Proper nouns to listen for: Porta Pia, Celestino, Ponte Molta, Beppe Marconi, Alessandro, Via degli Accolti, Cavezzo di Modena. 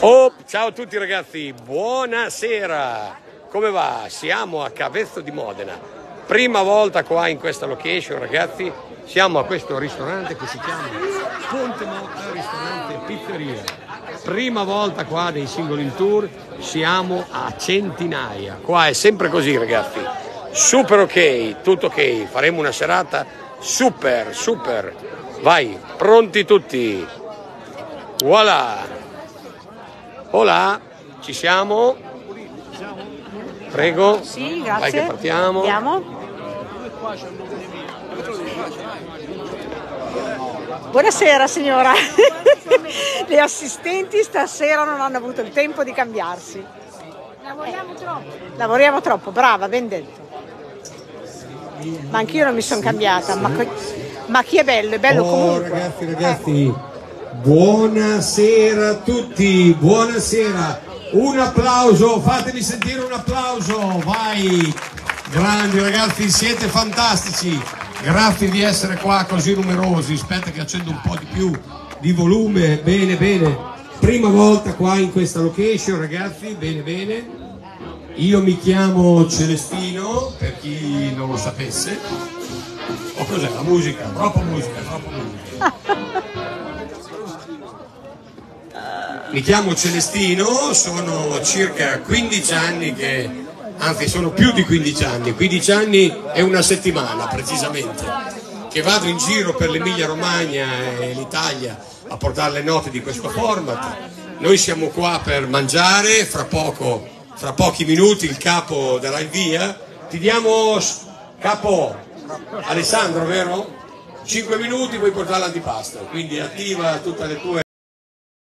Oh, ciao a tutti ragazzi, buonasera, come va? Siamo a Cavezzo di Modena, prima volta qua in questa location ragazzi, siamo a questo ristorante che si chiama Ponte Molta, ristorante pizzeria, prima volta qua dei singoli in tour, siamo a centinaia, qua è sempre così ragazzi, super ok, tutto ok, faremo una serata super super, vai, pronti tutti, voilà! Hola, ci siamo? Prego, sì, grazie. Vai che partiamo. Andiamo. Buonasera signora, le assistenti stasera non hanno avuto il tempo di cambiarsi. Lavoriamo troppo. Lavoriamo troppo, brava, ben detto. Ma anch'io non mi sono cambiata, sì. Ma chi è bello comunque. Ragazzi. Buonasera a tutti, buonasera, un applauso, fatemi sentire un applauso, vai, grandi ragazzi, siete fantastici, grazie di essere qua così numerosi, aspetta che accendo un po' di più di volume, bene bene, prima volta qua in questa location ragazzi, bene bene, io mi chiamo Celestino, per chi non lo sapesse, o cos'è la musica, troppa musica, troppa musica. Mi chiamo Celestino, sono circa 15 anni che, anzi sono più di 15 anni è una settimana precisamente, che vado in giro per l'Emilia Romagna e l'Italia a portare le note di questo format. Noi siamo qua per mangiare, fra pochi minuti il capo darà il via. Ti diamo, capo, Alessandro, vero? 5 minuti puoi portare l'antipasto, quindi attiva tutte le tue...